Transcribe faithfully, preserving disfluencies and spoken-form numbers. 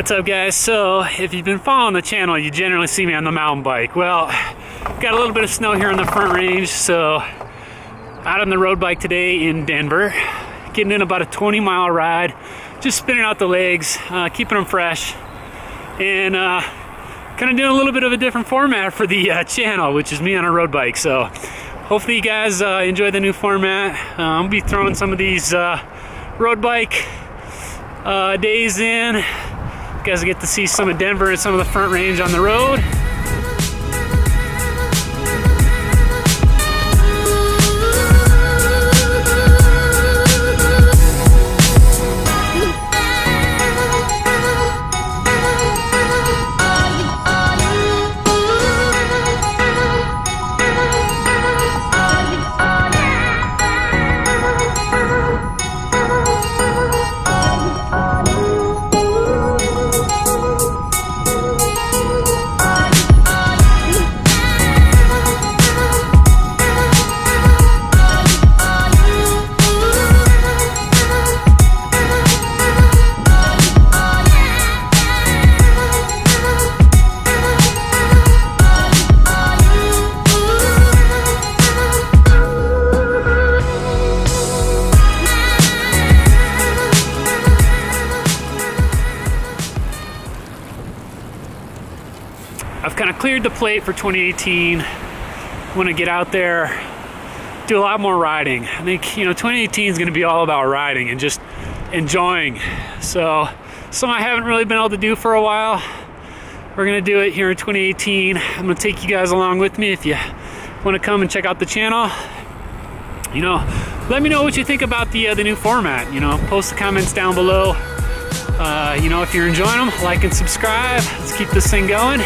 What's up, guys? So if you've been following the channel, you generally see me on the mountain bike. Well, got a little bit of snow here in the Front Range, so out on the road bike today in Denver, getting in about a twenty mile ride, just spinning out the legs, uh, keeping them fresh, and uh, kind of doing a little bit of a different format for the uh, channel, which is me on a road bike. So hopefully you guys uh, enjoy the new format. uh, I'll be throwing some of these uh, road bike uh, days in. You guys get to see some of Denver and some of the Front Range on the road. I've kind of cleared the plate for twenty eighteen. I want to get out there, do a lot more riding. I think, you know, twenty eighteen is going to be all about riding and just enjoying. So, something I haven't really been able to do for a while. We're going to do it here in twenty eighteen. I'm going to take you guys along with me if you want to come and check out the channel. You know, let me know what you think about the, uh, the new format. You know, post the comments down below. Uh, you know, if you're enjoying them, like and subscribe. Let's keep this thing going.